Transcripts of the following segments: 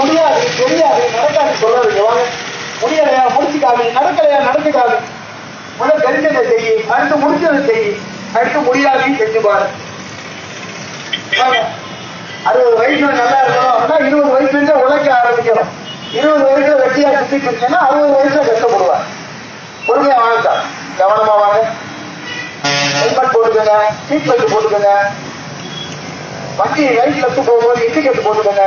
முடியாது தெரியாது நடக்காது சொல்றது முடியலையா முடிச்சுக்காது நடக்கலையா நடந்துக்காது முதல் தெரிஞ்சதை செய்யி அடுத்து முடிச்சதை செய்யி அடுத்து முடியாது செஞ்சு பாரு 60 வயசுல நல்லா இருக்கணும் அப்படின்னா 20 வயசுல உழைக்க ஆரம்பிக்கணும் 20 வயசுல வெட்டியா சுத்திட்டு இருந்தேன்னா 60 வயசுல கஷ்டப்படுவார் பொறுமையா வாழ்ந்தா கவனமா வாங்க ஹெல்மெட் போட்டுக்கோங்க சீட் பெல்ட் போட்டுக்கோங்க வண்டி ரைட் லெஃப்ட் போகும்போது இண்டிகேட்டர் போட்டுக்கோங்க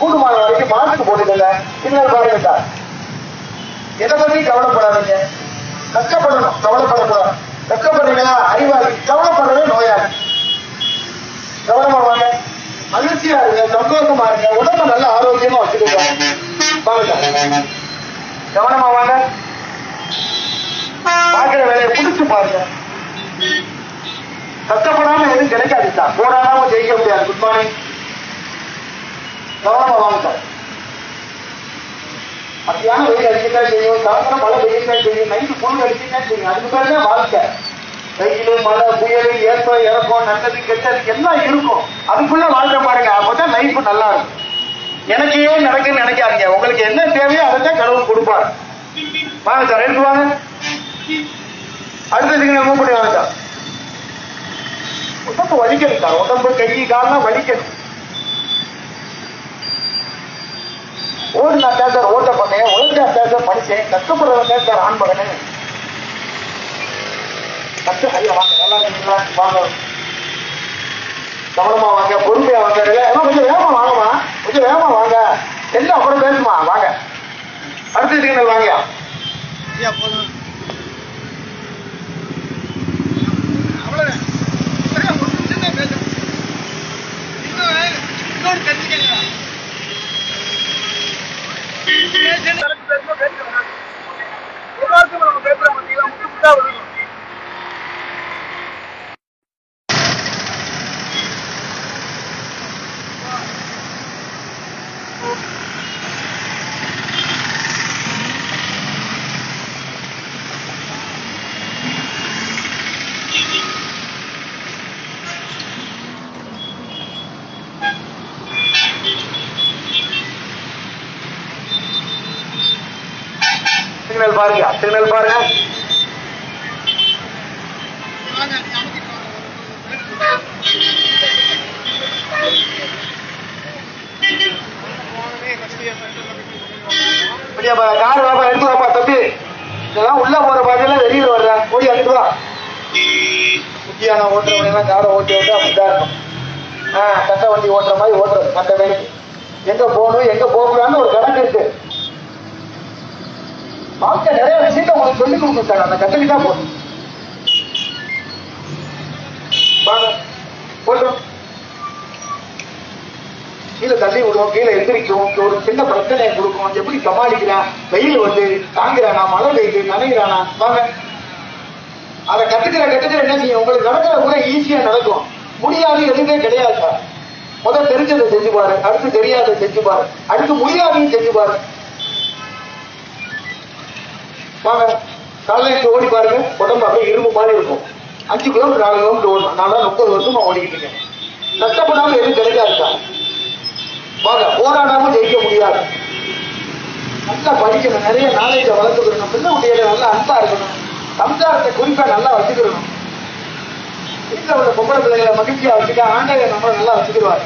கூடுமான வரைக்கும் மாஸ்க் போட்டுக்கோங்க சிக்னல் பாருங்கக்கா எதை பத்தி கவலைப்படாதீங்க கஷ்டப்படணும் கவலைப்படக்கூடாது கஷ்டப்படுறீங்களா அறிவாளி கவலைப்படுறதே நோயாளி கவனமா வாங்க மகிழ்ச்சியா இருங்க சந்தோஷமா இருங்க உடம்பு நல்ல ஆரோக்கியமா வச்சுக்கோங்க கவனமா வாங்க பார்க்கிற வேலையை புடிச்சு பாருங்க கஷ்டப்படாம எதுவும் கிடைக்காதுதான் போராடாம ஜெயிக்க முடியாது குட் மார்னிங் கவனமா வாங்க சார் அப்படியான வெயில் அடிக்கா செய்யும் சாயந்தரம் மழை வெயில்னா செய்யும் நைட்டு பொண்ணு அடிச்சுன்னா செய்யும் அதுக்கு பேர் தான் வாழ்க்கை வெயில் மழை புயல் ஏற்றம் இறக்கம் நல்லது கெட்டது எல்லாம் இருக்கும் அதுக்குள்ள வாழ்ற பாருங்க அப்பதான் லைஃப் நல்லா இருக்கும் எனக்கு ஏன் நடக்குன்னு நினைக்காதீங்க உங்களுக்கு என்ன தேவையோ அதைத்தான் கடவுள் கொடுப்பாரு வாங்க சார் ரெண்டு வாங்க அடுத்ததுக்கு மூவ் பண்ணி வாங்க சார் உடம்பு வலிக்கணும் சார் உடம்பு கை காலெல்லாம் வலிக்கணும் ஓடுனா சார் ஓட்ட பண்ணேன் உழைச்சா சார் படிச்சேன் கஷ்டப்படுறவங்க சார் ஆன் பண்ணேன் கஷ்டம் ஐயா வாங்க நல்லா இருக்குங்களா வாங்க கவனமா வாங்க பொறுமையா வாங்க கொஞ்சம் வேகமா வாங்கம்மா கொஞ்சம் வேகமா வாங்க எல்லாம் அப்புறம் பேசுமா வாங்க அடுத்ததுக்கு வாங்கயா போதும் சிக்னல் பாருங்க கார் வாப்பா எடுத்து வாப்பா தம்பி இதெல்லாம் உள்ள போற பாதையில வெளியில வர்ற ஓடி அனுப்பி வா முக்கியான ஓட்டுறவங்க காரை ஓட்டி ஓட்ட அப்படிதான் இருக்கும் கட்ட வண்டி ஓட்டுற மாதிரி ஓட்டுறது அந்த வேலைக்கு எங்க போகணும் எங்க போகலான்னு ஒரு கணக்கு இருக்கு வாழ்க்கை நிறைய விஷயத்த உங்களுக்கு சொல்லிக் கொடுத்துட்டாங்க அந்த கத்துக்கிட்டா போதும் கீழே தள்ளி விடுவோம் கீழே எந்திரிக்கும் ஒரு சின்ன பிரச்சனையை கொடுக்கும் எப்படி சமாளிக்கிறான் வெயில் வந்து தாங்கிறானா மழை பெய்து நனைகிறானா வாங்க அதை கத்துக்கிற என்ன செய்யும் உங்களுக்கு நடக்கிற கூட ஈஸியா நடக்கும் முடியாது எதுவுமே கிடையாது சார் முதல் தெரிஞ்சதை செஞ்சு பாரு அடுத்து தெரியாத செஞ்சு பாரு அடுத்து முடியாதையும் செஞ்சு பாரு வாங்க காலையில் ஓடி பாருங்க உடம்பு அப்படியே இரும்பு மாதிரி இருக்கும் 5 கிலோமீட்டர் 4 கிலோமீட்டர் ஓடணும் நான் 30 வருஷமா ஓடிக்கிட்டு இருக்கேன் கஷ்டப்படாம எதுவும் கிடைக்காதுதான் வாங்க போராடாம ஜெயிக்க முடியாது நல்லா படிக்கணும் நிறைய நாலேஜை வளர்த்துக்கணும் பின்ன உடையில நல்லா அன்பா இருக்கணும் சம்சாரத்தை குறிப்பா நல்லா வச்சுக்கணும் வீட்டில் உள்ள பொம்பளை பிள்ளைகளை மகிழ்ச்சியா வச்சுக்க ஆண்டையை நம்மளை நல்லா வச்சுக்கிடுவாரு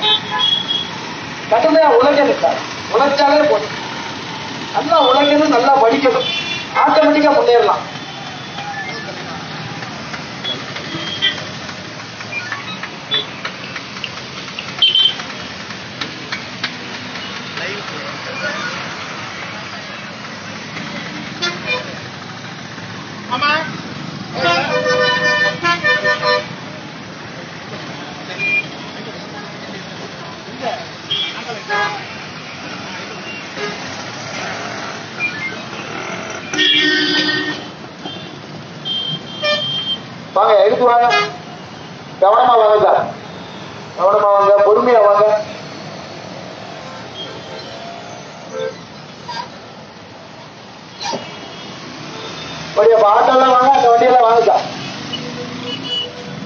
கடுமையா உழைக்கணும் சார் உழைச்சாலே போதும் நல்லா உழைக்கணும் நல்லா படிக்கணும் ஆட்டோமேட்டிக்கா முன்னேறலாம் வாங்க எடுத்து வாங்க கவனமா வாங்க சார் கவனமா வாங்க பொறுமையா வாங்க ஆட்டோலாம் வாங்க அந்த வண்டியெல்லாம் வாங்க சார்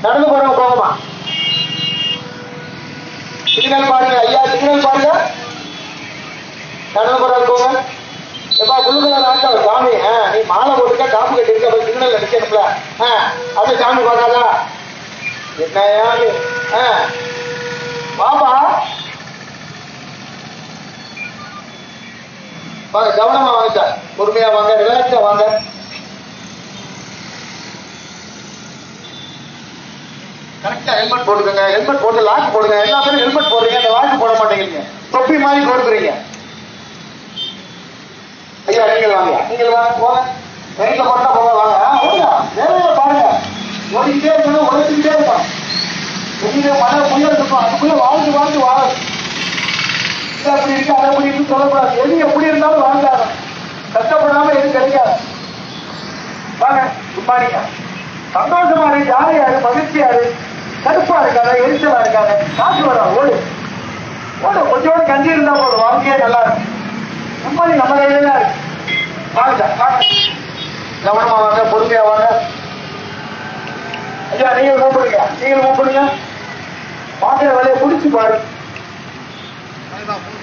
நடந்து போறவங்க போகமா சிக்னல் பாருங்க ஐயா, சிக்னல் பாருங்க. கண்ணு போறாங்க போங்க. எப்பா குழுக்கள நாட்கள் சாமி நீ மாலை போட்டுக்க காப்பு கட்டி இருக்க, அப்ப சிக்னல் அடிக்கணும்ல. அப்படியே சாமி பார்க்காதா என்னையா நீ? பாப்பா வாங்க, கவனமா வாங்க சார், பொறுமையா வாங்க, ரிலாக்ஸா வாங்க. கரெக்டா ஹெல்மெட் போட்டுக்கோங்க, ஹெல்மெட் போட்டு லாக் போடுங்க. எல்லா பேரும் ஹெல்மெட் போடுறீங்க, அந்த லாக் போட மாட்டேங்கிறீங்க, தொப்பி மாதிரி போடுறீங்க. ஐயா நீங்கள் வாங்க, நீங்கள் வாங்க, போங்க. ட்ரெயின்ல போட்டா போக வாங்க, ஓடுங்க, நிறைய பாருங்க, ஓடிக்கிட்டே இருக்கணும், உழைச்சிக்கிட்டே இருப்பான். உங்களுக்கு மழை புயல் இருக்கும், அதுக்குள்ள வாழ்ந்து வாழ்ந்து வாழும். அப்படி இருக்கு, அதை முடியும் சொல்லக்கூடாது. எது எப்படி இருந்தாலும் வாழ்ந்தாங்க, கஷ்டப்படாம எதுவும் கிடைக்காது. வாங்க, குட் மார்னிங்கா, சந்தோஷமா இருக்கு, ஜாலியாரு, மகிழ்ச்சியாரு, கருப்பா இருக்காங்க, எரிச்சலா இருக்காங்க, காசு வரா, ஓடு ஓடு, கொஞ்சோட கஞ்சி இருந்தா போதும், வாழ்க்கையே நல்லா இருக்கும். நம்மளே நம்ம கையில தான் இருக்கு. வாங்க வாங்க, கவனமா வாங்க, பொறுமையா வாங்க. ஐயா நீங்கள் கூப்பிடுங்க, நீங்கள் கூப்பிடுங்க, பார்க்குற வேலையை முடிச்சு பாரு.